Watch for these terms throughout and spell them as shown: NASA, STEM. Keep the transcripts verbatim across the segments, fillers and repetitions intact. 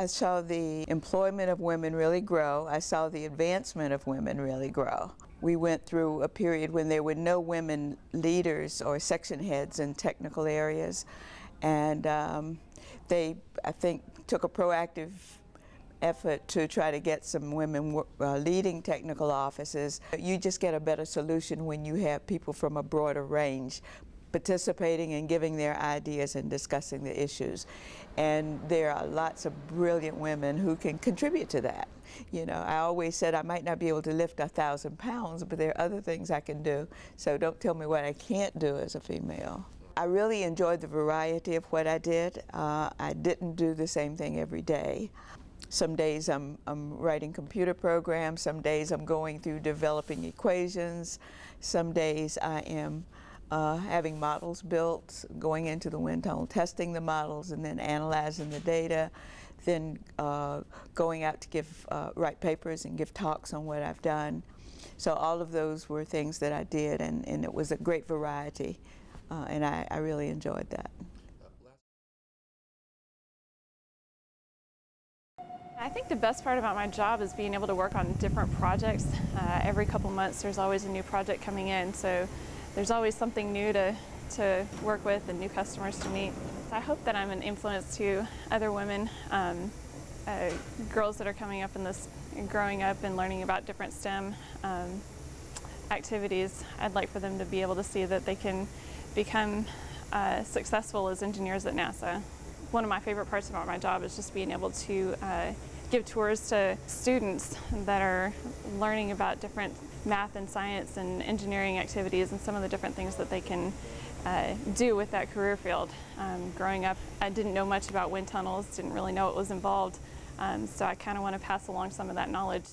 I saw the employment of women really grow. I saw the advancement of women really grow. We went through a period when there were no women leaders or section heads in technical areas, and um, they, I think, took a proactive effort to try to get some women uh, leading technical offices. You just get a better solution when you have people from a broader range participating and giving their ideas and discussing the issues. And there are lots of brilliant women who can contribute to that. You know, I always said I might not be able to lift a thousand pounds, but there are other things I can do. So don't tell me what I can't do as a female. I really enjoyed the variety of what I did. Uh, I didn't do the same thing every day. Some days I'm, I'm writing computer programs, some days I'm going through developing equations, some days I am uh, having models built, going into the wind tunnel, testing the models and then analyzing the data, then uh, going out to give, uh, write papers and give talks on what I've done. So all of those were things that I did, and, and it was a great variety, uh, and I, I really enjoyed that. I think the best part about my job is being able to work on different projects. Uh, every couple months there's always a new project coming in, so there's always something new to, to work with and new customers to meet. I hope that I'm an influence to other women, um, uh, girls that are coming up in this, growing up and learning about different STEM um, activities. I'd like for them to be able to see that they can become uh, successful as engineers at NASA. One of my favorite parts about my job is just being able to uh, give tours to students that are learning about different math and science and engineering activities and some of the different things that they can uh, do with that career field. Um, growing up, I didn't know much about wind tunnels, didn't really know what was involved, um, so I kind of want to pass along some of that knowledge.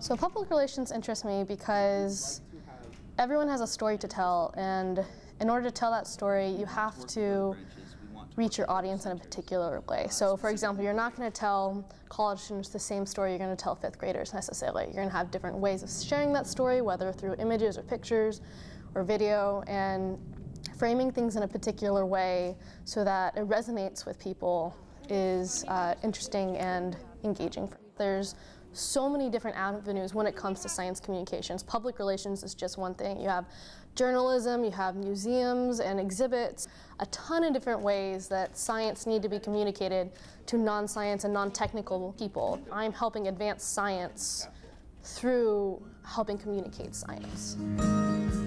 So public relations interests me because everyone has a story to tell, and in order to tell that story, you have to reach your audience in a particular way. So, for example, you're not going to tell college students the same story you're going to tell fifth graders necessarily. You're going to have different ways of sharing that story, whether through images or pictures or video, and framing things in a particular way so that it resonates with people is uh, interesting and engaging. There's so many different avenues when it comes to science communications. Public relations is just one thing. You have journalism, you have museums and exhibits, a ton of different ways that science need to be communicated to non-science and non-technical people. I'm helping advance science through helping communicate science.